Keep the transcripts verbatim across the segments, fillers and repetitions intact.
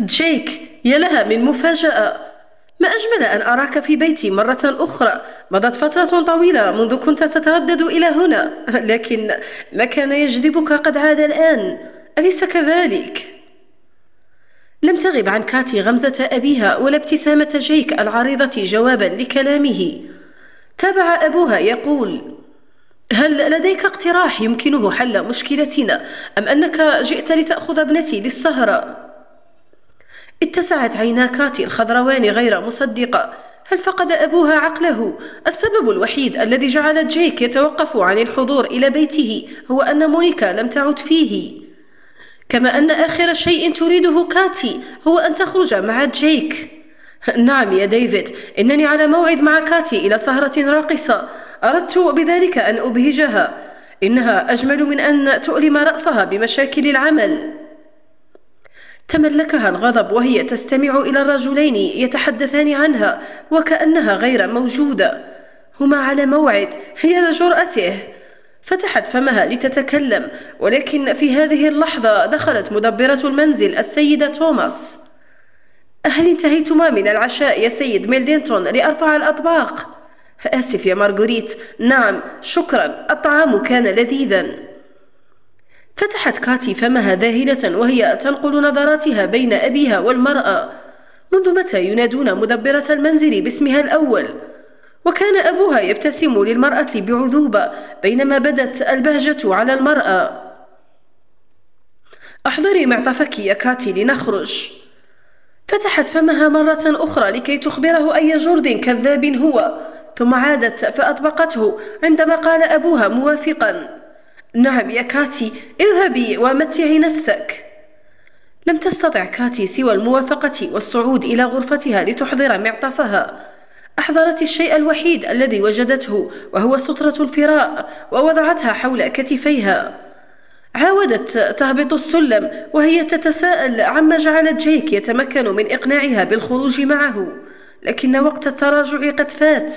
جيك، يا لها من مفاجأة. ما أجمل أن أراك في بيتي مرة أخرى. مضت فترة طويلة منذ كنت تتردد إلى هنا، لكن ما كان يجذبك قد عاد الآن، أليس كذلك؟ لم تغب عن كاتي غمزة أبيها ولا ابتسامة جيك العريضة جوابا لكلامه. تابع أبوها يقول: هل لديك اقتراح يمكنه حل مشكلتنا، أم أنك جئت لتأخذ ابنتي للسهرة؟ اتسعت عينا كاتي الخضروان غير مصدقة. هل فقد أبوها عقله؟ السبب الوحيد الذي جعل جيك يتوقف عن الحضور إلى بيته هو أن مونيكا لم تعد فيه، كما أن آخر شيء تريده كاتي هو أن تخرج مع جيك. نعم يا ديفيد، إنني على موعد مع كاتي إلى سهرة راقصة، أردت بذلك أن أبهجها، إنها أجمل من أن تؤلم رأسها بمشاكل العمل. تملكها الغضب وهي تستمع إلى الرجلين يتحدثان عنها وكأنها غير موجودة. هما على موعد، هي لجرأته. فتحت فمها لتتكلم، ولكن في هذه اللحظة دخلت مدبرة المنزل السيدة توماس. هل انتهيتما من العشاء يا سيد ميلدنتون لأرفع الأطباق؟ آسف يا مارغوريت، نعم شكرا، الطعام كان لذيذا. فتحت كاتي فمها ذاهلة وهي تنقل نظراتها بين أبيها والمرأة. منذ متى ينادون مدبرة المنزل باسمها الأول؟ وكان أبوها يبتسم للمرأة بعذوبة بينما بدت البهجة على المرأة. أحضري معطفك يا كاتي لنخرج. فتحت فمها مرة أخرى لكي تخبره أي جرد كذاب هو، ثم عادت فأطبقته عندما قال أبوها موافقا: نعم يا كاتي، اذهبي ومتعي نفسك. لم تستطع كاتي سوى الموافقة والصعود إلى غرفتها لتحضر معطفها. أحضرت الشيء الوحيد الذي وجدته، وهو سترة الفراء، ووضعتها حول كتفيها. عاودت تهبط السلم وهي تتساءل عما جعل جيك يتمكن من إقناعها بالخروج معه، لكن وقت التراجع قد فات.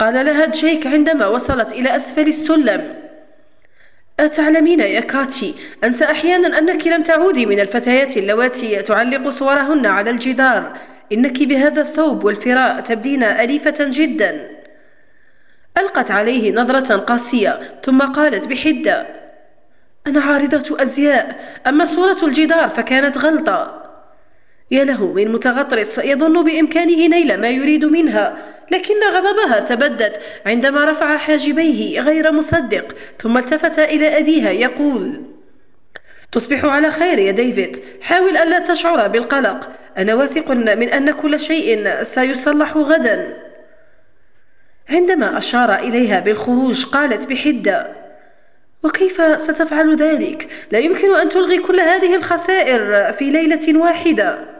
قال لها جيك عندما وصلت إلى أسفل السلم: أتعلمين يا كاتي، أنسى أحيانا أنك لم تعودي من الفتيات اللواتي تعلق صورهن على الجدار، إنك بهذا الثوب والفراء تبدين أليفة جدا. ألقت عليه نظرة قاسية ثم قالت بحدة: أنا عارضة أزياء، أما صورة الجدار فكانت غلطة. يا له من متغطرس يظن بإمكانه نيل ما يريد منها، لكن غضبها تبدد عندما رفع حاجبيه غير مصدق، ثم التفت إلى أبيها يقول: تصبح على خير يا ديفيد، حاول ألا تشعر بالقلق، أنا واثق من أن كل شيء سيصلح غدا. عندما أشار إليها بالخروج قالت بحدة: وكيف ستفعل ذلك؟ لا يمكن أن تلغي كل هذه الخسائر في ليلة واحدة.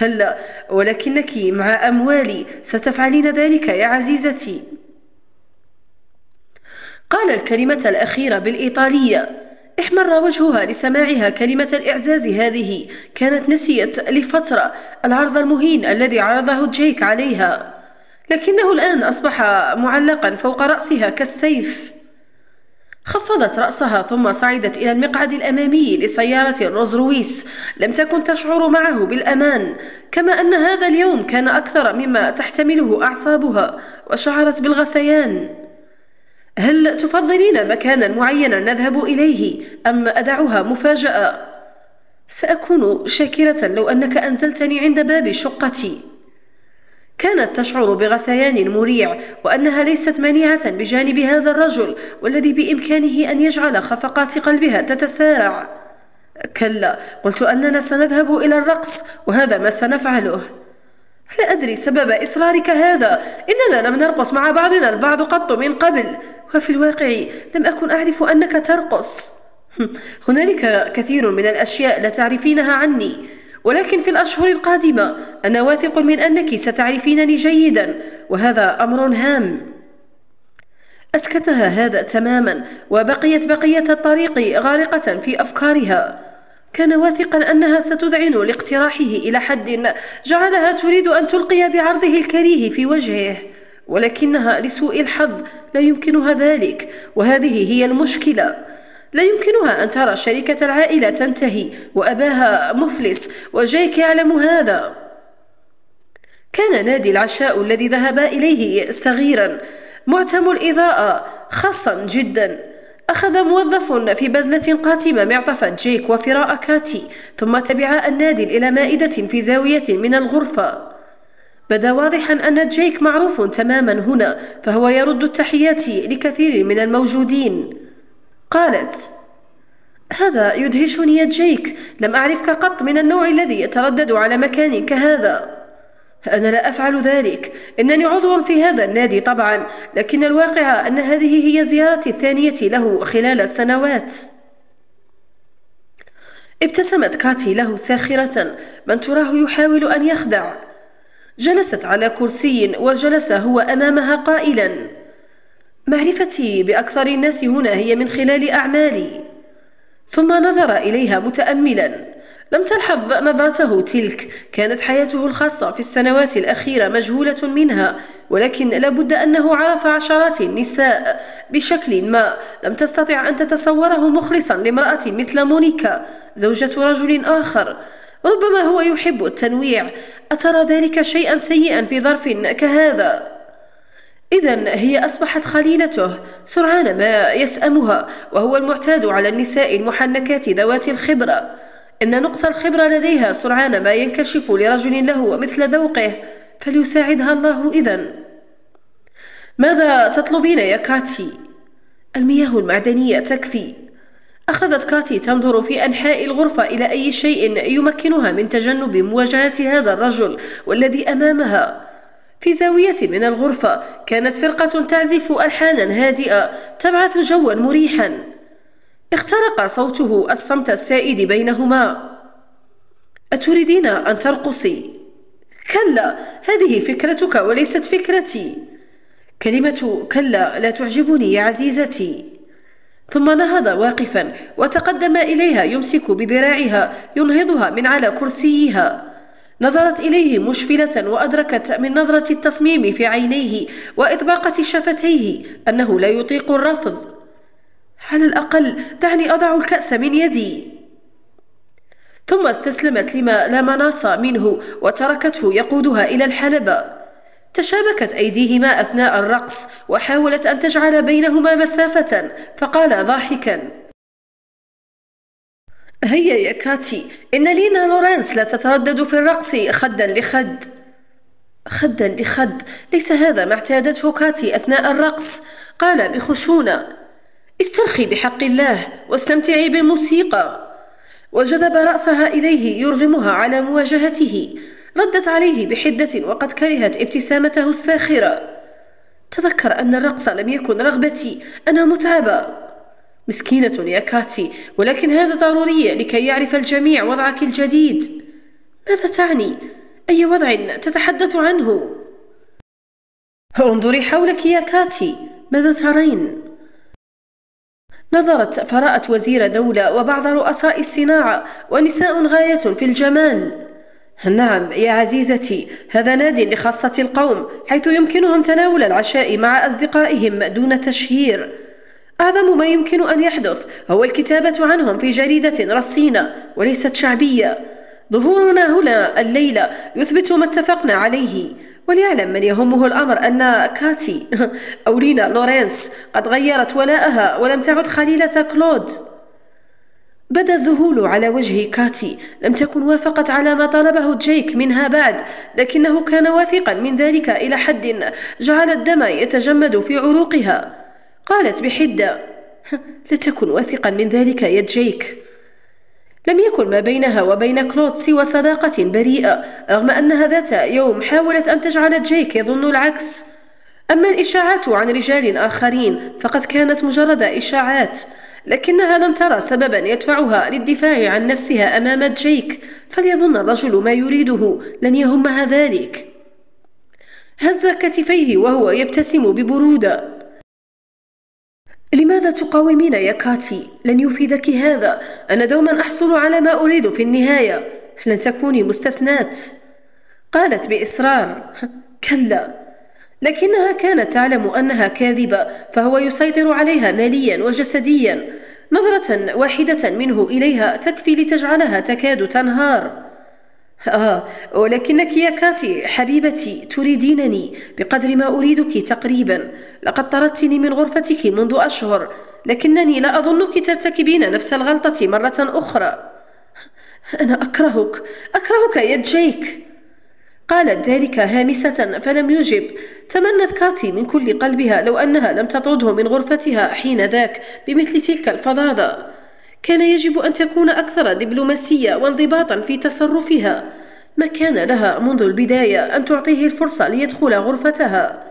كلا، ولكنك مع أموالي ستفعلين ذلك يا عزيزتي. قال الكلمة الأخيرة بالإيطالية. احمر وجهها لسماعها كلمة الإعزاز هذه، كانت نسيت لفترة العرض المهين الذي عرضه جيك عليها، لكنه الآن أصبح معلقا فوق رأسها كالسيف. خفضت رأسها ثم صعدت إلى المقعد الأمامي لسيارة الروز رويس. لم تكن تشعر معه بالأمان، كما أن هذا اليوم كان أكثر مما تحتمله أعصابها، وشعرت بالغثيان. هل تفضلين مكانا معينا نذهب إليه، أم أدعها مفاجأة؟ سأكون شاكرة لو أنك أنزلتني عند باب شقتي. كانت تشعر بغثيان مريع، وأنها ليست منيعة بجانب هذا الرجل والذي بإمكانه أن يجعل خفقات قلبها تتسارع. كلا، قلت أننا سنذهب إلى الرقص، وهذا ما سنفعله. لا أدري سبب إصرارك هذا، إننا لم نرقص مع بعضنا البعض قط من قبل، وفي الواقع لم أكن أعرف أنك ترقص. هنالك كثير من الأشياء لا تعرفينها عني، ولكن في الأشهر القادمة أنا واثق من أنك ستعرفينني جيدا، وهذا أمر هام. أسكتها هذا تماما، وبقيت بقية الطريق غارقة في أفكارها. كان واثقا أنها ستذعن لاقتراحه إلى حد جعلها تريد أن تلقي بعرضه الكريه في وجهه، ولكنها لسوء الحظ لا يمكنها ذلك، وهذه هي المشكلة. لا يمكنها أن ترى شركة العائلة تنتهي وأباها مفلس وجيك يعلم هذا. كان نادي العشاء الذي ذهبا إليه صغيرا معتم الإضاءة خاصا جدا. أخذ موظف في بذلة قاتمة معطف جيك وفراء كاتي، ثم تبعا النادل إلى مائدة في زاوية من الغرفة. بدا واضحا أن جيك معروف تماما هنا، فهو يرد التحيات لكثير من الموجودين. قالت: هذا يدهشني يا جيك، لم أعرفك قط من النوع الذي يتردد على مكان كهذا. أنا لا أفعل ذلك، إنني عضو في هذا النادي طبعا، لكن الواقع أن هذه هي زيارتي الثانية له خلال السنوات. ابتسمت كاتي له ساخرة، من تراه يحاول أن يخدع. جلست على كرسي وجلس هو أمامها قائلا: معرفتي بأكثر الناس هنا هي من خلال أعمالي. ثم نظر إليها متأملا. لم تلحظ نظرته تلك، كانت حياته الخاصة في السنوات الأخيرة مجهولة منها، ولكن لابد أنه عرف عشرات النساء بشكل ما لم تستطع أن تتصوره مخلصا لامرأة مثل مونيكا زوجة رجل آخر. ربما هو يحب التنويع. أترى ذلك شيئا سيئا في ظرف كهذا؟ إذن هي أصبحت خليلته، سرعان ما يسأمها، وهو المعتاد على النساء المحنكات ذوات الخبرة. إن نقص الخبرة لديها سرعان ما ينكشف لرجل له مثل ذوقه، فليساعدها الله. إذن ماذا تطلبين يا كاتي؟ المياه المعدنية تكفي. أخذت كاتي تنظر في أنحاء الغرفة إلى أي شيء يمكنها من تجنب مواجهة هذا الرجل والذي أمامها. في زاوية من الغرفة كانت فرقة تعزف ألحانا هادئة تبعث جوا مريحا. اخترق صوته الصمت السائد بينهما. أتريدين أن ترقصي؟ كلا، هذه فكرتك وليست فكرتي. كلمة كلا لا تعجبني يا عزيزتي. ثم نهض واقفا وتقدم إليها يمسك بذراعها ينهضها من على كرسيها. نظرت إليه مشفلة وأدركت من نظرة التصميم في عينيه وإطباقة شفتيه أنه لا يطيق الرفض. على الأقل دعني أضع الكأس من يدي. ثم استسلمت لما لا مناص منه وتركته يقودها إلى الحلبة. تشابكت أيديهما أثناء الرقص وحاولت أن تجعل بينهما مسافة، فقال ضاحكا: هيا يا كاتي، إن لينا لورانس لا تتردد في الرقص خدا لخد. خدا لخد، ليس هذا ما اعتادته كاتي أثناء الرقص. قال بخشونة: استرخي بحق الله واستمتعي بالموسيقى. وجذب رأسها إليه يرغمها على مواجهته. ردت عليه بحدة وقد كرهت ابتسامته الساخرة. تذكر أن الرقص لم يكن رغبتي، أنا متعبة. مسكينة يا كاتي، ولكن هذا ضروري لكي يعرف الجميع وضعك الجديد. ماذا تعني؟ أي وضع تتحدث عنه؟ انظري حولك يا كاتي، ماذا ترين؟ نظرت فرأت وزير دولة وبعض رؤساء الصناعة ونساء غاية في الجمال. نعم يا عزيزتي، هذا ناد لخاصة القوم حيث يمكنهم تناول العشاء مع أصدقائهم دون تشهير. أعظم ما يمكن أن يحدث هو الكتابة عنهم في جريدة رصينة وليست شعبية. ظهورنا هنا الليلة يثبت ما اتفقنا عليه. وليعلم من يهمه الأمر أن كاتي أو لينا لورانس قد غيرت ولاءها ولم تعد خليلة كلود. بدا الذهول على وجه كاتي. لم تكن وافقت على ما طلبه جيك منها بعد، لكنه كان واثقا من ذلك إلى حد جعل الدم يتجمد في عروقها. قالت بحدة: لا تكن واثقا من ذلك يا جيك. لم يكن ما بينها وبين كلود سوى صداقة بريئة، رغم أنها ذات يوم حاولت أن تجعل جيك يظن العكس. أما الإشاعات عن رجال آخرين فقد كانت مجرد إشاعات، لكنها لم ترى سببا يدفعها للدفاع عن نفسها أمام جيك، فليظن الرجل ما يريده لن يهمها ذلك. هز كتفيه وهو يبتسم ببرودة. لماذا تقاومين يا كاتي؟ لن يفيدك هذا، أنا دوما أحصل على ما أريد في النهاية، لن تكوني مستثناة. قالت بإصرار: كلا. لكنها كانت تعلم أنها كاذبة، فهو يسيطر عليها ماليا وجسديا. نظرة واحدة منه إليها تكفي لتجعلها تكاد تنهار. آه، ولكنك يا كاتي حبيبتي تريدينني بقدر ما أريدك تقريبا. لقد طردتني من غرفتك منذ أشهر، لكنني لا أظنك ترتكبين نفس الغلطة مرة أخرى. أنا أكرهك، أكرهك يا جيك. قالت ذلك هامسة فلم يجب. تمنت كاتي من كل قلبها لو أنها لم تطرده من غرفتها حين ذاك بمثل تلك الفظاظة. كان يجب أن تكون أكثر دبلوماسية وانضباطا في تصرفها. ما كان لها منذ البداية أن تعطيه الفرصة ليدخل غرفتها.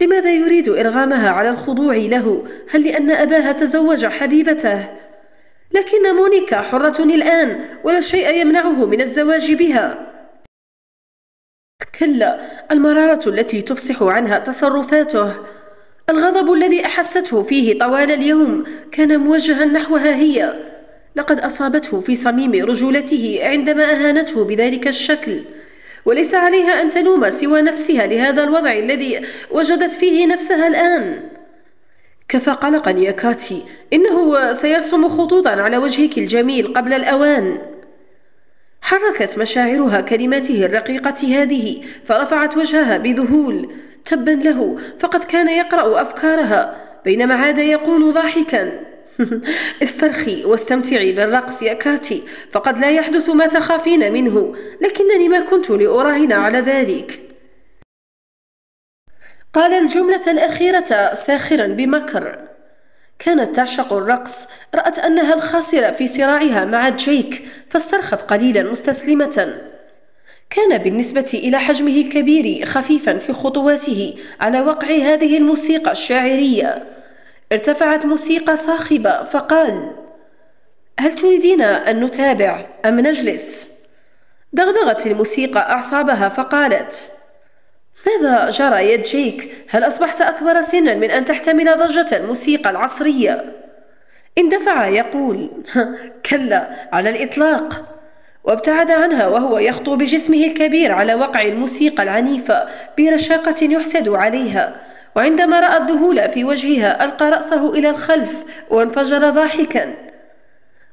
لماذا يريد إرغامها على الخضوع له؟ هل لأن أباها تزوج حبيبته؟ لكن مونيكا حرة الآن ولا شيء يمنعه من الزواج بها. كلا، المرارة التي تفصح عنها تصرفاته. الغضب الذي أحسته فيه طوال اليوم كان موجها نحوها هي. لقد أصابته في صميم رجولته عندما أهانته بذلك الشكل، وليس عليها أن تلوم سوى نفسها لهذا الوضع الذي وجدت فيه نفسها الآن. كفى قلقا يا كاتي، إنه سيرسم خطوطا على وجهك الجميل قبل الأوان. حركت مشاعرها كلماته الرقيقة هذه فرفعت وجهها بذهول. تبا له، فقد كان يقرأ أفكارها بينما عاد يقول ضاحكا استرخي واستمتعي بالرقص يا كاتي، فقد لا يحدث ما تخافين منه، لكنني ما كنت لأراهن على ذلك. قال الجملة الأخيرة ساخرا بمكر. كانت تعشق الرقص. رأت أنها الخاسرة في صراعها مع جيك فاسترخت قليلا مستسلمة. كان بالنسبة إلى حجمه الكبير خفيفا في خطواته على وقع هذه الموسيقى الشاعرية. ارتفعت موسيقى صاخبة فقال: هل تريدين أن نتابع أم نجلس؟ دغدغت الموسيقى أعصابها فقالت: ماذا جرى يا جيك؟ هل أصبحت أكبر سنا من أن تحتمل ضجة الموسيقى العصرية؟ اندفع يقول: كلا على الإطلاق. وابتعد عنها وهو يخطو بجسمه الكبير على وقع الموسيقى العنيفة برشاقة يحسد عليها. وعندما رأى الذهول في وجهها ألقى رأسه إلى الخلف وانفجر ضاحكا.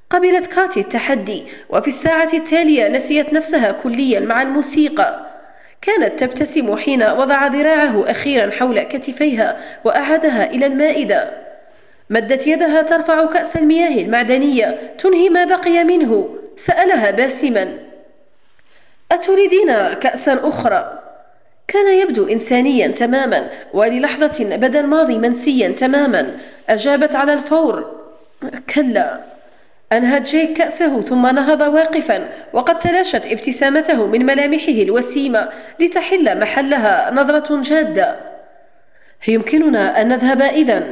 قبلت كاتي التحدي، وفي الساعة التالية نسيت نفسها كليا مع الموسيقى. كانت تبتسم حين وضع ذراعه أخيرا حول كتفيها وأعادها إلى المائدة. مدت يدها ترفع كأس المياه المعدنية تنهي ما بقي منه. سألها باسما: أتريدين كأسا أخرى؟ كان يبدو إنسانيا تماما، وللحظة بدا الماضي منسيا تماما. أجابت على الفور: كلا. أنهى جيك كأسه ثم نهض واقفا، وقد تلاشت ابتسامته من ملامحه الوسيمة لتحل محلها نظرة جادة. يمكننا أن نذهب إذن.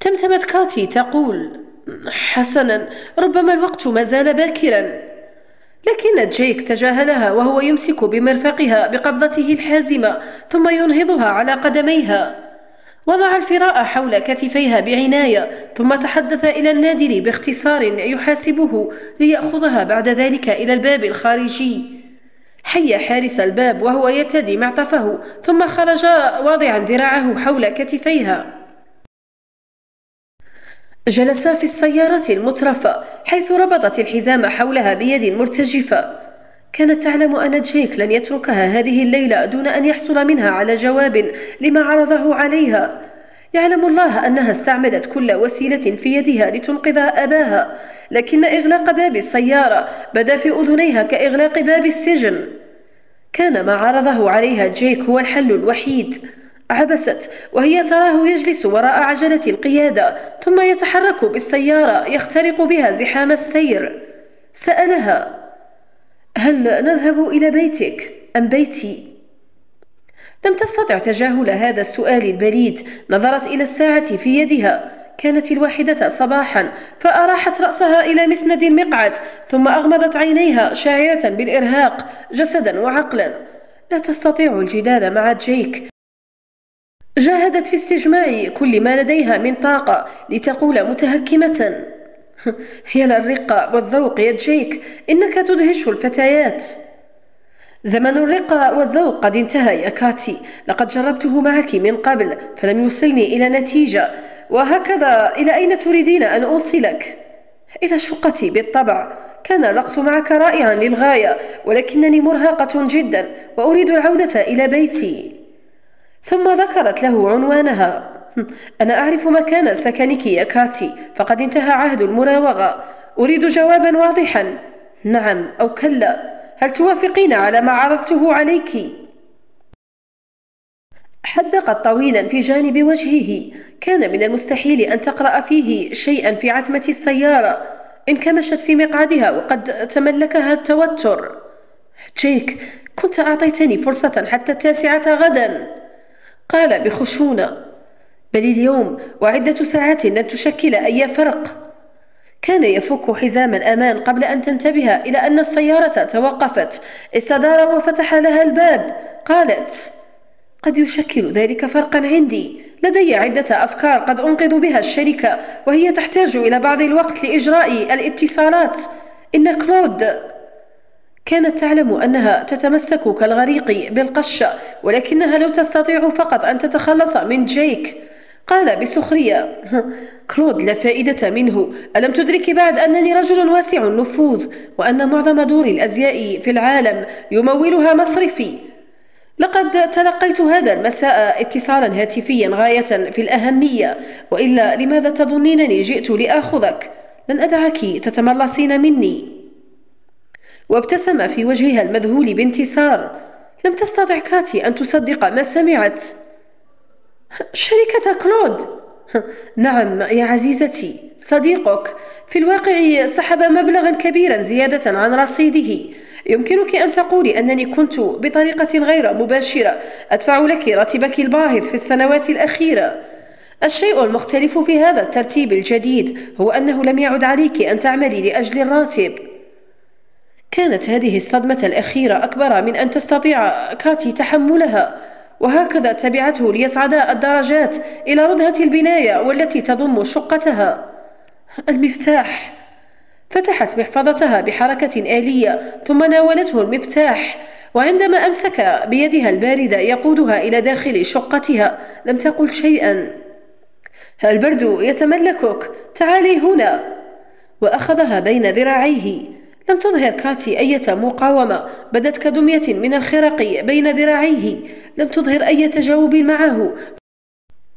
تمتمت كاتي تقول: حسنا، ربما الوقت ما زال باكرا. لكن جيك تجاهلها وهو يمسك بمرفقها بقبضته الحازمة ثم ينهضها على قدميها. وضع الفراء حول كتفيها بعناية ثم تحدث إلى النادل باختصار يحاسبه ليأخذها بعد ذلك إلى الباب الخارجي. حي حارس الباب وهو يرتدي معطفه ثم خرج واضعا ذراعه حول كتفيها. جلسا في السيارة المترفة حيث ربطت الحزام حولها بيد مرتجفة. كانت تعلم أن جيك لن يتركها هذه الليلة دون أن يحصل منها على جواب لما عرضه عليها. يعلم الله أنها استعملت كل وسيلة في يدها لتنقذ أباها، لكن إغلاق باب السيارة بدا في أذنيها كإغلاق باب السجن. كان ما عرضه عليها جيك هو الحل الوحيد. عبست وهي تراه يجلس وراء عجلة القيادة ثم يتحرك بالسيارة يخترق بها زحام السير. سألها: هل نذهب إلى بيتك أم بيتي؟ لم تستطع تجاهل هذا السؤال البريد. نظرت إلى الساعة في يدها، كانت الواحدة صباحا، فأراحت رأسها إلى مسند المقعد ثم أغمضت عينيها شاعرة بالإرهاق جسدا وعقلا. لا تستطيع الجدال مع جيك. جاهدت في استجماع كل ما لديها من طاقة لتقول متهكمة: يا للرقة والذوق يا جيك، إنك تدهش الفتيات. زمن الرقة والذوق قد انتهى يا كاتي. لقد جربته معك من قبل فلم يوصلني إلى نتيجة، وهكذا. إلى أين تريدين أن أوصلك؟ إلى شقتي بالطبع. كان الرقص معك رائعا للغاية، ولكنني مرهقة جدا وأريد العودة إلى بيتي. ثم ذكرت له عنوانها. أنا أعرف مكان سكنك يا كاتي، فقد انتهى عهد المراوغة. أريد جوابا واضحا، نعم أو كلا. هل توافقين على ما عرضته عليك؟ حدقت طويلا في جانب وجهه. كان من المستحيل أن تقرأ فيه شيئا في عتمة السيارة. انكمشت في مقعدها وقد تملكها التوتر. جيك، كنت أعطيتني فرصة حتى التاسعة غدا، قال بخشونة. بل اليوم وعدة ساعات لن تشكل أي فرق. كان يفك حزام الأمان قبل أن تنتبه إلى أن السيارة توقفت. استدار وفتح لها الباب. قالت: قد يشكل ذلك فرقا عندي. لدي عدة أفكار قد أنقذ بها الشركة، وهي تحتاج إلى بعض الوقت لإجراء الاتصالات. إن كلود كانت تعلم أنها تتمسك كالغريق بالقشة، ولكنها لو تستطيع فقط أن تتخلص من جيك. قال بسخرية: كلود لا فائدة منه. ألم تدرك بعد أنني رجل واسع النفوذ، وأن معظم دور الأزياء في العالم يمولها مصرفي؟ لقد تلقيت هذا المساء اتصالا هاتفيا غاية في الأهمية، وإلا لماذا تظنينني جئت لآخذك؟ لن أدعك تتملصين مني. وابتسم في وجهها المذهول بانتصار. لم تستطع كاتي أن تصدق ما سمعت. شركة كلود؟ نعم يا عزيزتي، صديقك في الواقع سحب مبلغا كبيرا زيادة عن رصيده. يمكنك أن تقولي أنني كنت بطريقة غير مباشرة أدفع لك راتبك الباهظ في السنوات الأخيرة. الشيء المختلف في هذا الترتيب الجديد هو أنه لم يعد عليك أن تعملي لأجل الراتب. كانت هذه الصدمة الأخيرة أكبر من أن تستطيع كاتي تحملها، وهكذا تبعته ليصعد الدرجات إلى ردهة البناية والتي تضم شقتها. المفتاح. فتحت محفظتها بحركة آلية ثم ناولته المفتاح، وعندما أمسك بيدها الباردة يقودها إلى داخل شقتها لم تقل شيئا. البرد يتملكك، تعالي هنا. وأخذها بين ذراعيه. لم تظهر كاتي أية مقاومة، بدت كدمية من الخرق بين ذراعيه. لم تظهر أي تجاوب معه،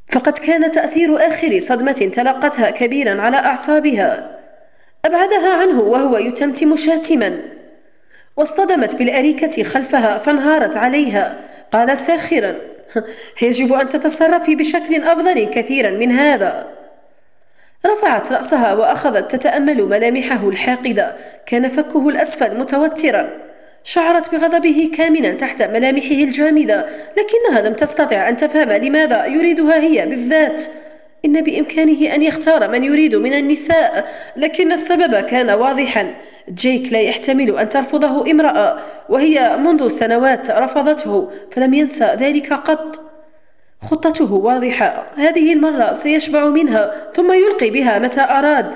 فقد كان تأثير آخر صدمة تلقتها كبيرا على أعصابها. أبعدها عنه وهو يتمتم شاتما، واصطدمت بالأريكة خلفها فانهارت عليها. قال ساخرا: يجب أن تتصرفي بشكل أفضل كثيرا من هذا. رفعت رأسها وأخذت تتأمل ملامحه الحاقدة. كان فكه الأسفل متوترا. شعرت بغضبه كامنا تحت ملامحه الجامدة، لكنها لم تستطع أن تفهم لماذا يريدها هي بالذات. إن بإمكانه أن يختار من يريد من النساء، لكن السبب كان واضحا. جيك لا يحتمل أن ترفضه امرأة، وهي منذ سنوات رفضته فلم ينسى ذلك قط. خطته واضحة، هذه المرة سيشبع منها ثم يلقي بها متى أراد.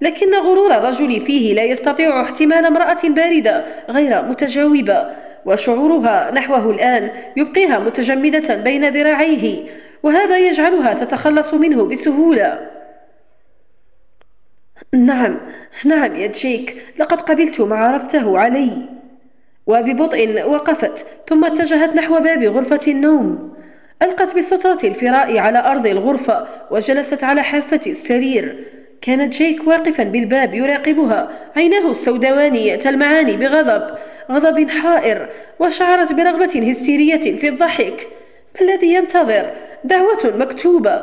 لكن غرور الرجل فيه لا يستطيع احتمال امرأة باردة غير متجاوبة، وشعورها نحوه الآن يبقيها متجمدة بين ذراعيه، وهذا يجعلها تتخلص منه بسهولة. نعم نعم يا جيك، لقد قبلت ما عرفته علي. وببطء وقفت ثم اتجهت نحو باب غرفة النوم. ألقت بسترة الفراء على أرض الغرفة وجلست على حافة السرير. كان جيك واقفا بالباب يراقبها، عيناه السوداوان تلمعان بغضب، غضب حائر، وشعرت برغبة هستيرية في الضحك. ما الذي ينتظر؟ دعوة مكتوبة.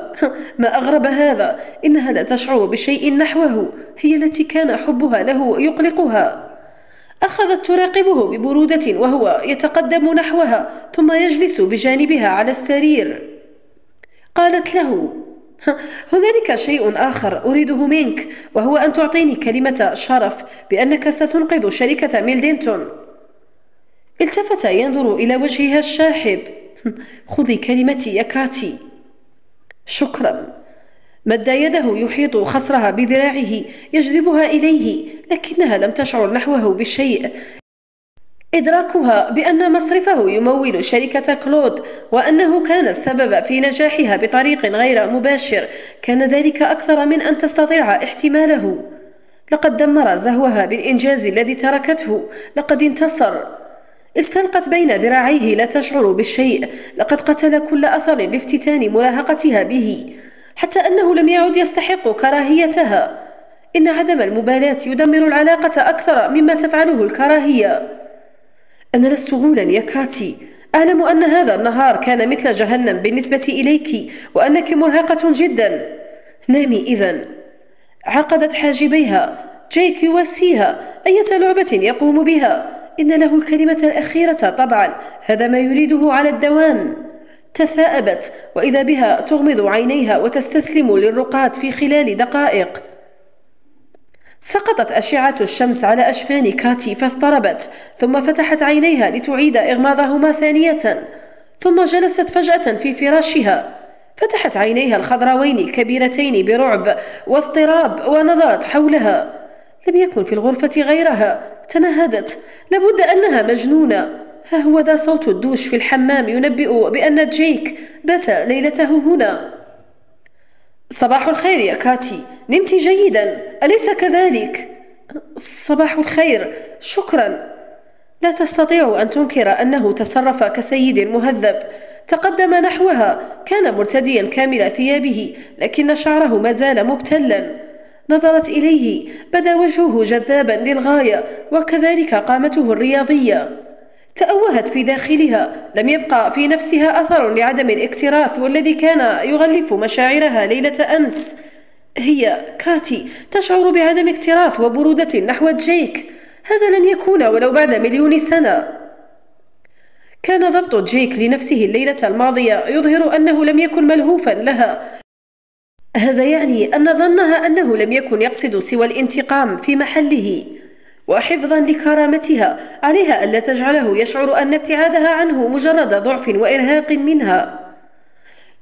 ما أغرب هذا، إنها لا تشعر بشيء نحوه، هي التي كان حبها له يقلقها. أخذت تراقبه ببرودة وهو يتقدم نحوها ثم يجلس بجانبها على السرير. قالت له: هنالك شيء آخر أريده منك، وهو أن تعطيني كلمة شرف بأنك ستنقذ شركة ميلدنتون. التفت ينظر إلى وجهها الشاحب. خذي كلمتي يا كاتي. شكرا. مد يده يحيط خصرها بذراعه يجذبها إليه، لكنها لم تشعر نحوه بشيء. إدراكها بأن مصرفه يمول شركة كلود وأنه كان السبب في نجاحها بطريق غير مباشر كان ذلك أكثر من أن تستطيع احتماله. لقد دمر زهوها بالإنجاز الذي تركته. لقد انتصر. استلقت بين ذراعيه لا تشعر بالشيء. لقد قتل كل أثر لافتتان مراهقتها به حتى أنه لم يعد يستحق كراهيتها. إن عدم المبالاة يدمر العلاقة أكثر مما تفعله الكراهية. أنا لست غولا يا كاتي. أعلم أن هذا النهار كان مثل جهنم بالنسبة إليك وأنك مرهقة جدا. نامي إذن. عقدت حاجبيها. جيك يواسيها أية لعبة يقوم بها. إن له الكلمة الأخيرة طبعا. هذا ما يريده على الدوام. تثاءبت وإذا بها تغمض عينيها وتستسلم للرقاد في خلال دقائق. سقطت أشعة الشمس على أجفان كاتي فاضطربت ثم فتحت عينيها لتعيد إغماضهما ثانية ثم جلست فجأة في فراشها. فتحت عينيها الخضراوين الكبيرتين برعب واضطراب ونظرت حولها. لم يكن في الغرفة غيرها. تنهدت. لابد أنها مجنونة. ها هو ذا صوت الدوش في الحمام ينبئ بأن جيك بات ليلته هنا. صباح الخير يا كاتي. نمت جيدا أليس كذلك؟ صباح الخير. شكرا. لا تستطيع أن تنكر أنه تصرف كسيد مهذب. تقدم نحوها. كان مرتديا كامل ثيابه لكن شعره ما زال مبتلا. نظرت إليه. بدا وجهه جذابا للغاية وكذلك قامته الرياضية. تأوهت في داخلها. لم يبقى في نفسها أثر لعدم الاكتراث والذي كان يغلف مشاعرها ليلة أمس. هي كاتي تشعر بعدم اكتراث وبرودة نحو جيك. هذا لن يكون ولو بعد مليون سنة. كان ضبط جيك لنفسه الليلة الماضية يظهر أنه لم يكن ملهوفا لها. هذا يعني أن ظنها أنه لم يكن يقصد سوى الانتقام في محله. وحفظا لكرامتها عليها ألا تجعله يشعر أن ابتعادها عنه مجرد ضعف وإرهاق منها.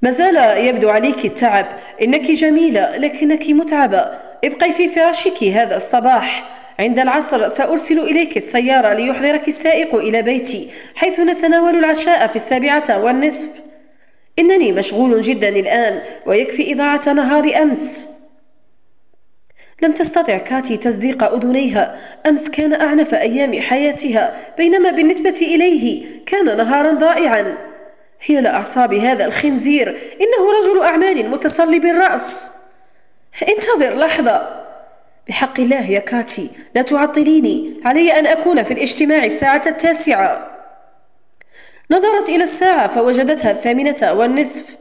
ما زال يبدو عليك التعب. إنك جميلة لكنك متعبة. ابقي في فراشك هذا الصباح. عند العصر سأرسل إليك السيارة ليحضرك السائق إلى بيتي حيث نتناول العشاء في السابعة والنصف. إنني مشغول جدا الآن ويكفي إضاعة نهار أمس. لم تستطع كاتي تصديق أذنيها. أمس كان أعنف أيام حياتها بينما بالنسبة إليه كان نهارا ضائعا. هيل أعصاب هذا الخنزير. إنه رجل أعمال متصلب الرأس. انتظر لحظة. بحق الله يا كاتي لا تعطليني. علي أن أكون في الاجتماع الساعة التاسعة. نظرت إلى الساعة فوجدتها الثامنة والنصف.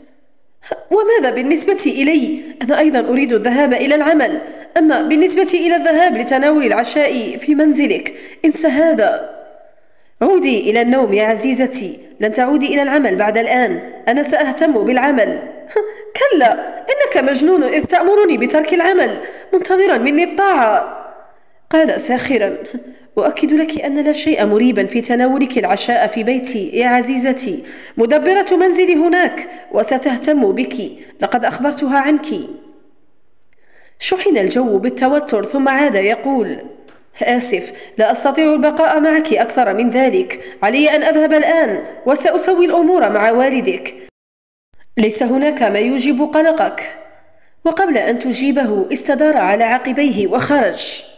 وماذا بالنسبة إلي؟ أنا أيضا أريد الذهاب إلى العمل. أما بالنسبة إلى الذهاب لتناول العشاء في منزلك انسى هذا. عودي إلى النوم يا عزيزتي. لن تعودي إلى العمل بعد الآن. أنا سأهتم بالعمل. كلا إنك مجنون إذ تأمرني بترك العمل منتظرا مني الطاعة. قال ساخرا. أؤكد لك أن لا شيء مريبا في تناولك العشاء في بيتي يا عزيزتي. مدبرة منزلي هناك وستهتم بك. لقد أخبرتها عنك. شحن الجو بالتوتر ثم عاد يقول. آسف لا أستطيع البقاء معك أكثر من ذلك. علي أن أذهب الآن وسأسوي الأمور مع والدك. ليس هناك ما يوجب قلقك. وقبل أن تجيبه استدار على عقبيه وخرج.